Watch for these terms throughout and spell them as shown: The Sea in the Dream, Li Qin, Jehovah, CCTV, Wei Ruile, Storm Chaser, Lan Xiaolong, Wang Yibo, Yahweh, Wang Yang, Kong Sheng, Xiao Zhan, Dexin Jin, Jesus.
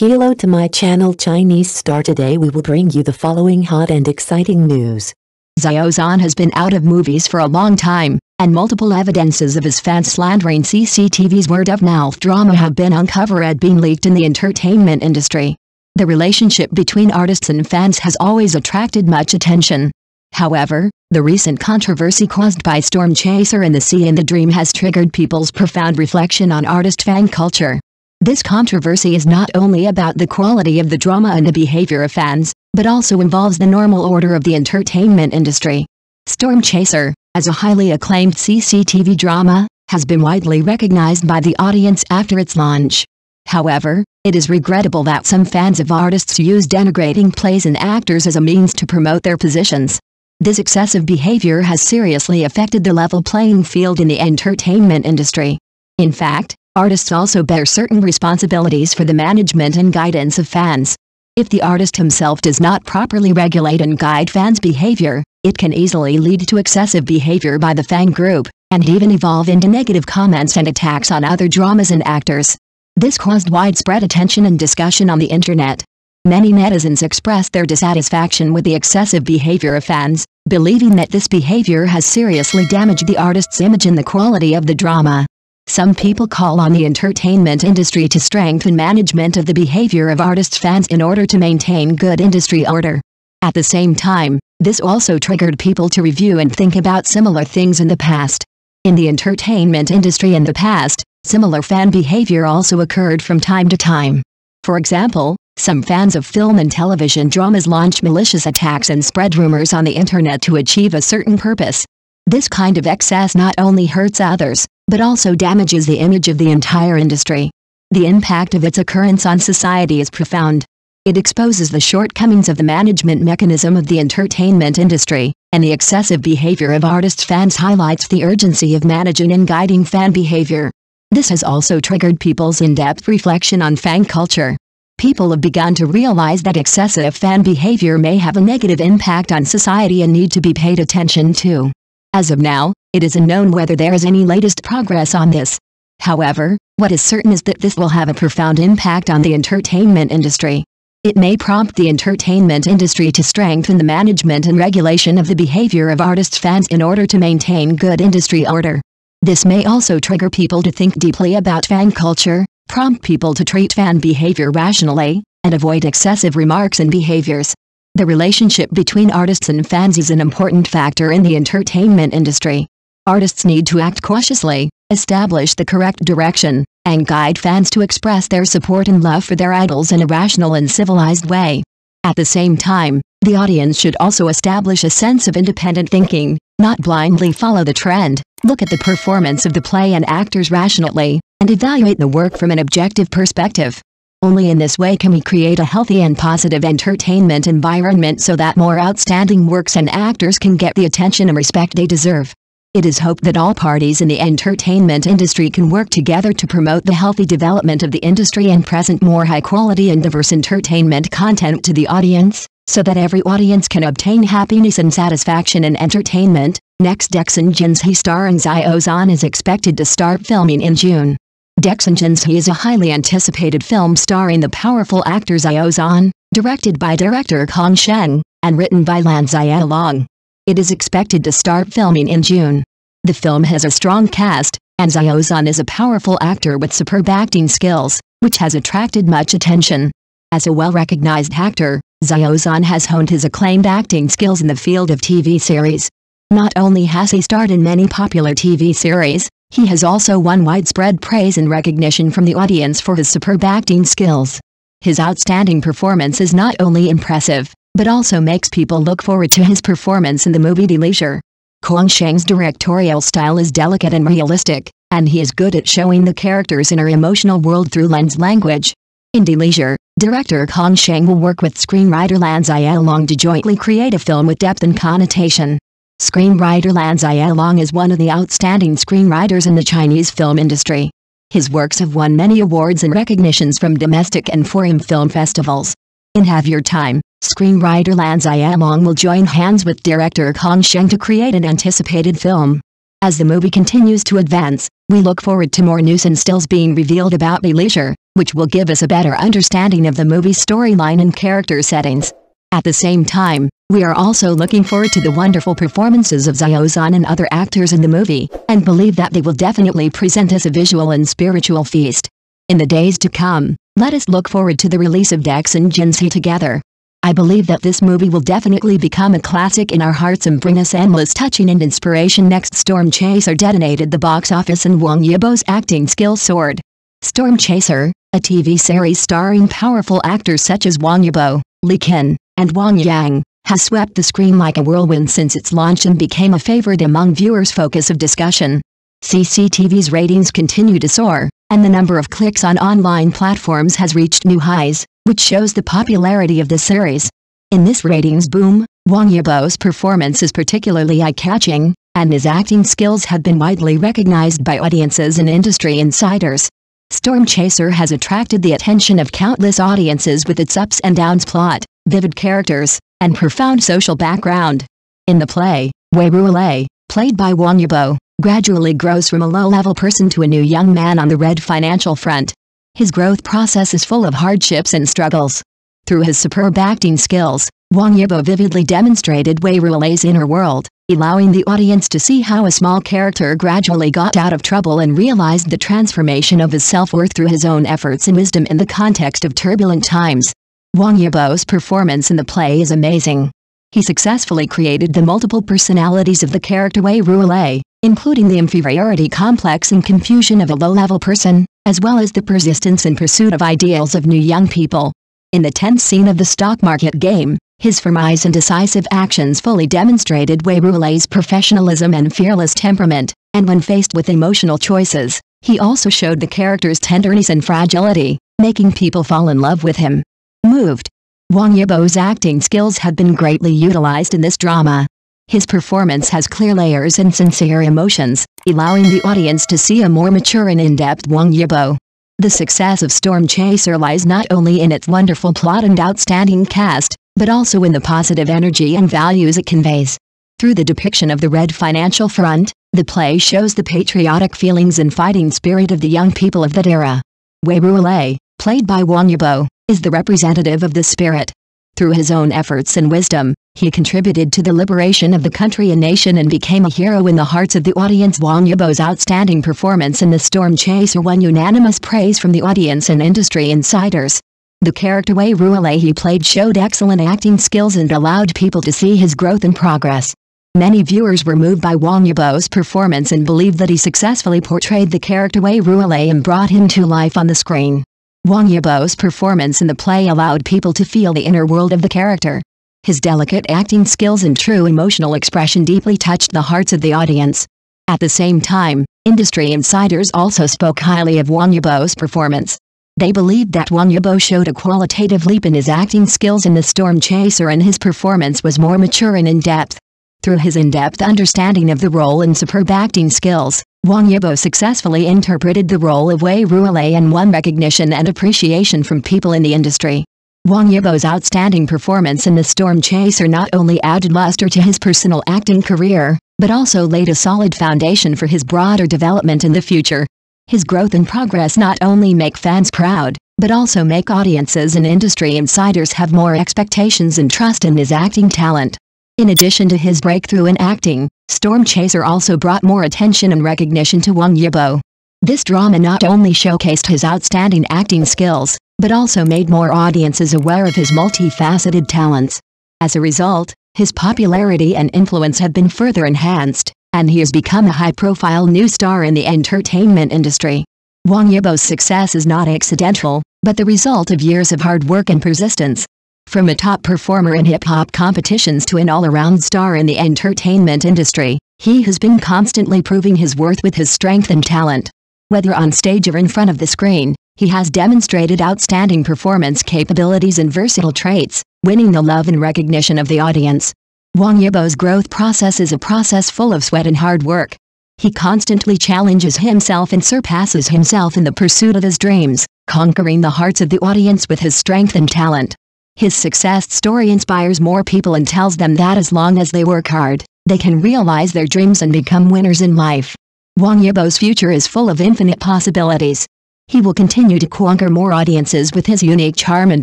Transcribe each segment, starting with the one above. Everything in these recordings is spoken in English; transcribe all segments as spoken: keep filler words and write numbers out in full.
Hello to my channel Chinese Star. Today we will bring you the following hot and exciting news. Xiao Zhan has been out of movies for a long time, and multiple evidences of his fans slandering C C T V's word-of-mouth drama have been uncovered and being leaked in the entertainment industry. The relationship between artists and fans has always attracted much attention. However, the recent controversy caused by Storm Chaser and The Sea in the Dream has triggered people's profound reflection on artist fan culture. This controversy is not only about the quality of the drama and the behavior of fans, but also involves the normal order of the entertainment industry. Storm Chaser, as a highly acclaimed C C T V drama, has been widely recognized by the audience after its launch. However, it is regrettable that some fans of artists use denigrating plays and actors as a means to promote their positions. This excessive behavior has seriously affected the level playing field in the entertainment industry. In fact, artists also bear certain responsibilities for the management and guidance of fans. If the artist himself does not properly regulate and guide fans' behavior, it can easily lead to excessive behavior by the fan group, and even evolve into negative comments and attacks on other dramas and actors. This caused widespread attention and discussion on the internet. Many netizens expressed their dissatisfaction with the excessive behavior of fans, believing that this behavior has seriously damaged the artist's image and the quality of the drama. Some people call on the entertainment industry to strengthen management of the behavior of artists' fans in order to maintain good industry order. At the same time, this also triggered people to review and think about similar things in the past. In the entertainment industry in the past, similar fan behavior also occurred from time to time. For example, some fans of film and television dramas launched malicious attacks and spread rumors on the internet to achieve a certain purpose. This kind of excess not only hurts others, but also damages the image of the entire industry. The impact of its occurrence on society is profound. It exposes the shortcomings of the management mechanism of the entertainment industry, and the excessive behavior of artists' fans highlights the urgency of managing and guiding fan behavior. This has also triggered people's in-depth reflection on fan culture. People have begun to realize that excessive fan behavior may have a negative impact on society and need to be paid attention to. As of now, it is unknown whether there is any latest progress on this. However, what is certain is that this will have a profound impact on the entertainment industry. It may prompt the entertainment industry to strengthen the management and regulation of the behavior of artists' fans in order to maintain good industry order. This may also trigger people to think deeply about fan culture, prompt people to treat fan behavior rationally, and avoid excessive remarks and behaviors. The relationship between artists and fans is an important factor in the entertainment industry. Artists need to act cautiously, establish the correct direction, and guide fans to express their support and love for their idols in a rational and civilized way. At the same time, the audience should also establish a sense of independent thinking, not blindly follow the trend, look at the performance of the play and actors rationally, and evaluate the work from an objective perspective. Only in this way can we create a healthy and positive entertainment environment so that more outstanding works and actors can get the attention and respect they deserve. It is hoped that all parties in the entertainment industry can work together to promote the healthy development of the industry and present more high-quality and diverse entertainment content to the audience, so that every audience can obtain happiness and satisfaction in entertainment. Next, Dexin Jin's He starring Xiao Zhan is expected to start filming in June. Dexin Jin's He is a highly anticipated film starring the powerful actor Xiao Zhan, directed by director Kong Sheng, and written by Lan Xiaolong. It is expected to start filming in June. The film has a strong cast, and Xiao Zhan is a powerful actor with superb acting skills, which has attracted much attention. As a well-recognized actor, Xiao Zhan has honed his acclaimed acting skills in the field of T V series. Not only has he starred in many popular T V series, he has also won widespread praise and recognition from the audience for his superb acting skills. His outstanding performance is not only impressive, but also makes people look forward to his performance in the movie The Leisure. Kong Sheng's directorial style is delicate and realistic, and he is good at showing the character's inner emotional world through lens language. In The Leisure, director Kong Sheng will work with screenwriter Lan Xiaolong to jointly create a film with depth and connotation. Screenwriter Lan Xiaolong is one of the outstanding screenwriters in the Chinese film industry. His works have won many awards and recognitions from domestic and foreign film festivals. In Have Your Time, screenwriter Lan Xiaolong will join hands with director Kong Sheng to create an anticipated film. As the movie continues to advance, we look forward to more news and stills being revealed about The Leisure, which will give us a better understanding of the movie's storyline and character settings. At the same time, we are also looking forward to the wonderful performances of Xiao Zhan and other actors in the movie, and believe that they will definitely present us a visual and spiritual feast. In the days to come, let us look forward to the release of Dexin Jin's He Together. I believe that this movie will definitely become a classic in our hearts and bring us endless touching and inspiration. Next, Storm Chaser detonated the box office and Wang Yibo's acting skill soared. Storm Chaser, a T V series starring powerful actors such as Wang Yibo, Li Qin, and Wang Yang, has swept the screen like a whirlwind since its launch and became a favorite among viewers' focus of discussion. C C T V's ratings continue to soar, and the number of clicks on online platforms has reached new highs, which shows the popularity of the series. In this ratings boom, Wang Yibo's performance is particularly eye-catching, and his acting skills have been widely recognized by audiences and industry insiders. Storm Chaser has attracted the attention of countless audiences with its ups and downs plot, vivid characters, and profound social background. In the play, Wei Ruile, played by Wang Yibo, gradually grows from a low-level person to a new young man on the red financial front. His growth process is full of hardships and struggles. Through his superb acting skills, Wang Yibo vividly demonstrated Wei Ruile's inner world, allowing the audience to see how a small character gradually got out of trouble and realized the transformation of his self-worth through his own efforts and wisdom in the context of turbulent times. Wang Yibo's performance in the play is amazing. He successfully created the multiple personalities of the character Wei Ruile, including the inferiority complex and confusion of a low-level person, as well as the persistence and pursuit of ideals of new young people. In the tense scene of the stock market game, his surmise and decisive actions fully demonstrated Wei Ruile's professionalism and fearless temperament, and when faced with emotional choices, he also showed the character's tenderness and fragility, making people fall in love with him. Moved. Wang Yibo's acting skills have been greatly utilized in this drama. His performance has clear layers and sincere emotions, allowing the audience to see a more mature and in-depth Wang Yibo. The success of Storm Chaser lies not only in its wonderful plot and outstanding cast, but also in the positive energy and values it conveys. Through the depiction of the red financial front, the play shows the patriotic feelings and fighting spirit of the young people of that era. Wei Ruile, played by Wang Yibo, is the representative of this spirit. Through his own efforts and wisdom, he contributed to the liberation of the country and nation and became a hero in the hearts of the audience. Wang Yibo's outstanding performance in The Storm Chaser won unanimous praise from the audience and industry insiders. The character Wei Ruile he played showed excellent acting skills and allowed people to see his growth and progress. Many viewers were moved by Wang Yibo's performance and believed that he successfully portrayed the character Wei Ruile and brought him to life on the screen. Wang Yibo's performance in the play allowed people to feel the inner world of the character. His delicate acting skills and true emotional expression deeply touched the hearts of the audience. At the same time, industry insiders also spoke highly of Wang Yibo's performance. They believed that Wang Yibo showed a qualitative leap in his acting skills in The Storm Chaser and his performance was more mature and in-depth. Through his in-depth understanding of the role and superb acting skills, Wang Yibo successfully interpreted the role of Wei Ruile and won recognition and appreciation from people in the industry. Wang Yibo's outstanding performance in The Storm Chaser not only added luster to his personal acting career, but also laid a solid foundation for his broader development in the future. His growth and progress not only make fans proud, but also make audiences and industry insiders have more expectations and trust in his acting talent. In addition to his breakthrough in acting, Storm Chaser also brought more attention and recognition to Wang Yibo. This drama not only showcased his outstanding acting skills, but also made more audiences aware of his multifaceted talents. As a result, his popularity and influence have been further enhanced, and he has become a high-profile new star in the entertainment industry. Wang Yibo's success is not accidental, but the result of years of hard work and persistence. From a top performer in hip-hop competitions to an all-around star in the entertainment industry, he has been constantly proving his worth with his strength and talent. Whether on stage or in front of the screen, he has demonstrated outstanding performance capabilities and versatile traits, winning the love and recognition of the audience. Wang Yibo's growth process is a process full of sweat and hard work. He constantly challenges himself and surpasses himself in the pursuit of his dreams, conquering the hearts of the audience with his strength and talent. His success story inspires more people and tells them that as long as they work hard, they can realize their dreams and become winners in life. Wang Yibo's future is full of infinite possibilities. He will continue to conquer more audiences with his unique charm and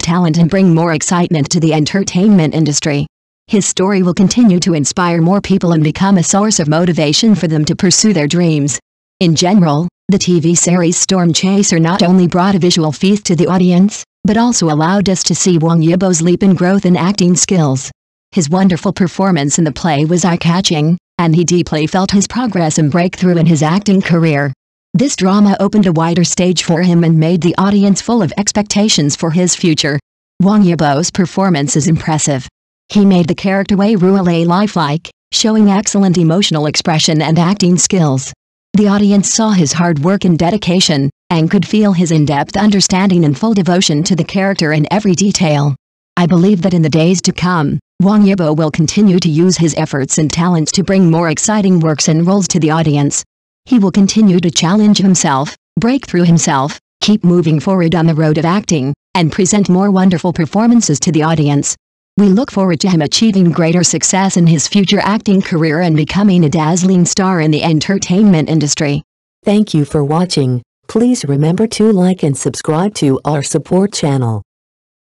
talent and bring more excitement to the entertainment industry. His story will continue to inspire more people and become a source of motivation for them to pursue their dreams. In general, the T V series Storm Chaser not only brought a visual feast to the audience, but also allowed us to see Wang Yibo's leap in growth in acting skills. His wonderful performance in the play was eye-catching, and he deeply felt his progress and breakthrough in his acting career. This drama opened a wider stage for him and made the audience full of expectations for his future. Wang Yibo's performance is impressive. He made the character Wei Ruile lifelike, showing excellent emotional expression and acting skills. The audience saw his hard work and dedication, and could feel his in-depth understanding and full devotion to the character in every detail. I believe that in the days to come, Wang Yibo will continue to use his efforts and talents to bring more exciting works and roles to the audience. He will continue to challenge himself, break through himself, keep moving forward on the road of acting, and present more wonderful performances to the audience. We look forward to him achieving greater success in his future acting career and becoming a dazzling star in the entertainment industry. Thank you for watching. Please remember to like and subscribe to our support channel.